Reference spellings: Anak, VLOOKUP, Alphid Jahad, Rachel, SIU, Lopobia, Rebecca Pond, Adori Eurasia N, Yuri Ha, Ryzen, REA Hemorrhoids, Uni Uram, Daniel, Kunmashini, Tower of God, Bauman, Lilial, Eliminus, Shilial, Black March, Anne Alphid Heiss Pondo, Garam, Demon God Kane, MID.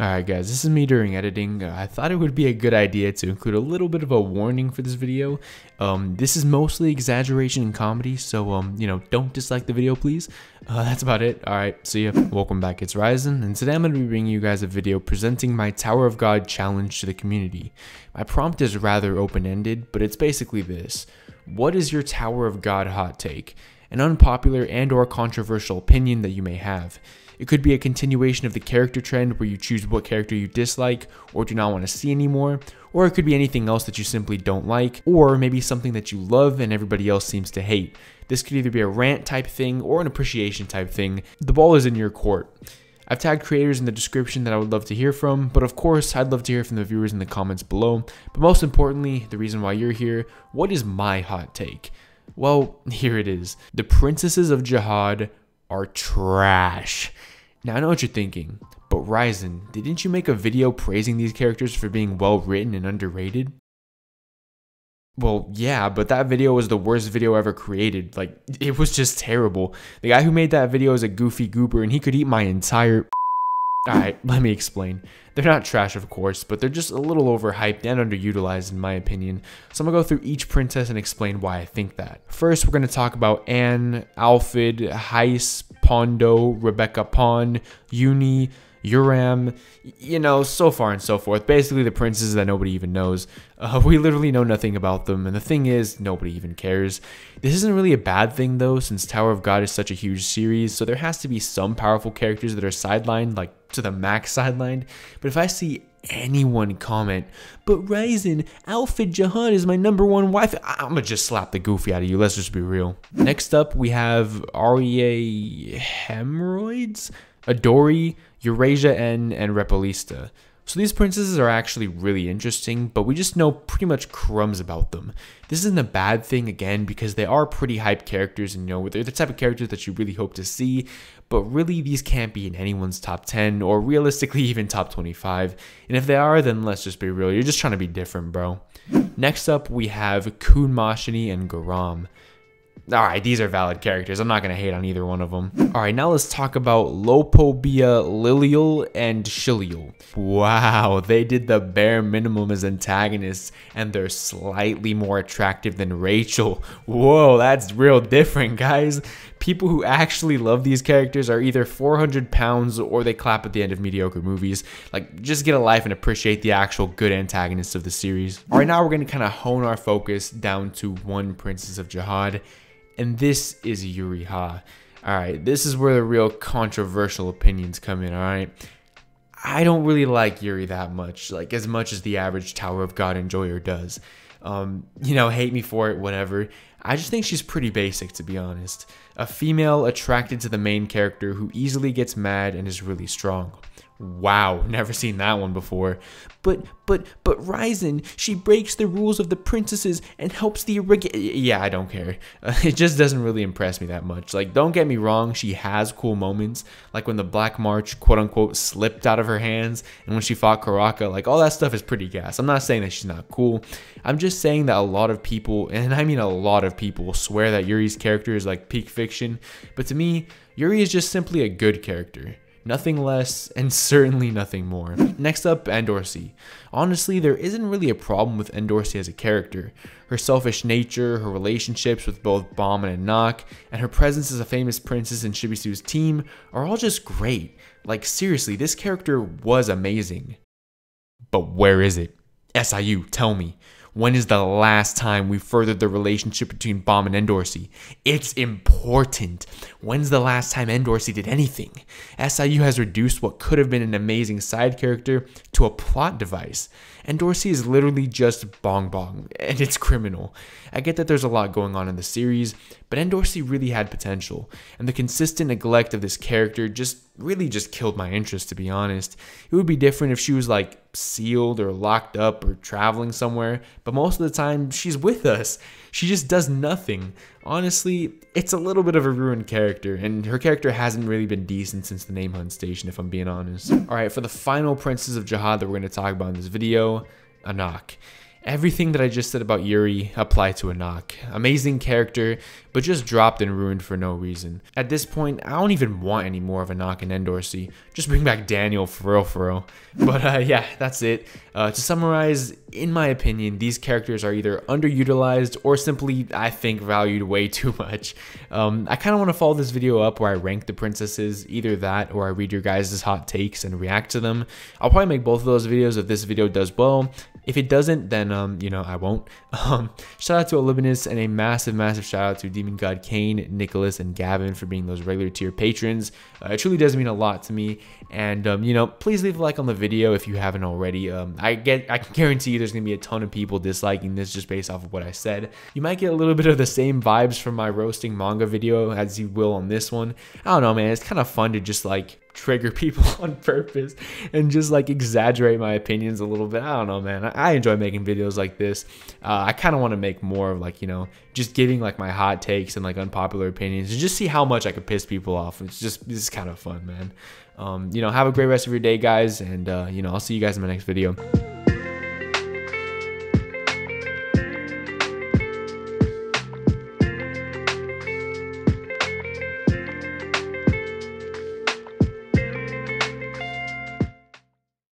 Alright guys, this is me during editing. I thought it would be a good idea to include a little bit of a warning for this video. This is mostly exaggeration and comedy, so you know, don't dislike the video please. That's about it. Alright, see ya. Welcome back, it's Ryzen, and today I'm going to be bringing you guys a video presenting my Tower of God challenge to the community. My prompt is rather open-ended, but it's basically this. What is your Tower of God hot take? An unpopular and or controversial opinion that you may have. It could be a continuation of the character trend where you choose what character you dislike or do not want to see anymore, or it could be anything else that you simply don't like, or maybe something that you love and everybody else seems to hate. This could either be a rant type thing or an appreciation type thing. The ball is in your court. I've tagged creators in the description that I would love to hear from, but of course, I'd love to hear from the viewers in the comments below, but most importantly, the reason why you're here, what is my hot take? Well, here it is. The princesses of Jihad are trash. Now I know what you're thinking, but Ryzen, didn't you make a video praising these characters for being well written and underrated? Well, yeah, but that video was the worst video ever created. Like, it was just terrible. The guy who made that video is a goofy goober and he could eat my entire... Alright, let me explain. They're not trash, of course, but they're just a little overhyped and underutilized in my opinion, so I'm going to go through each princess and explain why I think that. First, we're going to talk about Anne, Alphid, Heiss, Pondo, Rebecca Pond, Uni, Uram, you know, so far and so forth. Basically, the princesses that nobody even knows. We literally know nothing about them, and the thing is, nobody even cares. This isn't really a bad thing, though, since Tower of God is such a huge series, so there has to be some powerful characters that are sidelined, like, to the max sidelined. But if I see anyone comment, but Ryzen, Alphid Jahad is my #1 wife, I'ma just slap the goofy out of you, let's just be real. Next up, we have REA Hemorrhoids, Adori, Eurasia N, and Repelista. So these princesses are actually really interesting, but we just know pretty much crumbs about them. This isn't a bad thing, again, because they are pretty hyped characters, and you know, they're the type of characters that you really hope to see, but really these can't be in anyone's top 10, or realistically even top 25, and if they are, then let's just be real, you're just trying to be different, bro. Next up, we have Kunmashini and Garam. Alright, these are valid characters. I'm not going to hate on either one of them. Alright, now let's talk about Lopobia, Lilial, and Shilial. Wow, they did the bare minimum as antagonists, and they're slightly more attractive than Rachel. Whoa, that's real different, guys. People who actually love these characters are either 400 pounds or they clap at the end of mediocre movies. Like, just get a life and appreciate the actual good antagonists of the series. Alright, now we're going to kind of hone our focus down to one princess of Jihad. And this is Yuri Ha. Alright, this is where the real controversial opinions come in, alright? I don't really like Yuri that much, like as much as the average Tower of God enjoyer does. You know, hate me for it, whatever. I just think she's pretty basic, to be honest. A female attracted to the main character who easily gets mad and is really strong. Wow, never seen that one before. But Ryzen, she breaks the rules of the princesses and helps the yeah, I don't care. It just doesn't really impress me that much. Like, don't get me wrong, she has cool moments, like when the Black March, quote-unquote, slipped out of her hands, and when she fought Karaka, like, all that stuff is pretty gas. I'm not saying that she's not cool. I'm just saying that a lot of people, and I mean a lot of people, swear that Yuri's character is, like, peak fiction, but to me, Yuri is just simply a good character. Nothing less, and certainly nothing more. Next up, Endorsi. Honestly, there isn't really a problem with Endorsi as a character. Her selfish nature, her relationships with both Bauman and Nock, and her presence as a famous princess in Shibisu's team are all just great. Like, seriously, this character was amazing. But where is it? SIU, tell me. When is the last time we furthered the relationship between Bauman and Endorsi? It's important. When's the last time Endorsi did anything? SIU has reduced what could have been an amazing side character to a plot device. Endorsi is literally just bong bong, and it's criminal. I get that there's a lot going on in the series, but Endorsi really had potential, and the consistent neglect of this character really just killed my interest, to be honest. It would be different if she was like sealed or locked up or traveling somewhere, but most of the time she's with us. She just does nothing. Honestly, it's a little bit of a ruined character, and her character hasn't really been decent since the name hunt station, if I'm being honest. Alright, for the final princess of Jihad that we're going to talk about in this video, Anak. Everything that I just said about Yuri applied to Anak. Amazing character, but just dropped and ruined for no reason. At this point, I don't even want any more of Anak and Endorsi. Just bring back Daniel for real, for real. But yeah, that's it. To summarize, in my opinion, these characters are either underutilized or simply, I think, valued way too much. I kind of want to follow this video up where I rank the princesses, either that or I read your guys' hot takes and react to them. I'll probably make both of those videos if this video does well. If it doesn't, then, you know, I won't. Shout out to Eliminus and a massive, massive shout out to Demon God Kane, Nicholas, and Gavin for being those regular tier patrons. It truly does mean a lot to me. And, you know, please leave a like on the video if you haven't already. I can guarantee you there's going to be a ton of people disliking this just based off of what I said. You might get a little bit of the same vibes from my roasting manga video as you will on this one. I don't know, man. It's kind of fun to just, like, trigger people on purpose and just like exaggerate my opinions a little bit. I don't know, man. I enjoy making videos like this. I kind of want to make more of like, you know, just giving like my hot takes and like unpopular opinions and just see how much I could piss people off. It's just, this is kind of fun, man. You know, have a great rest of your day, guys. And, you know, I'll see you guys in my next video.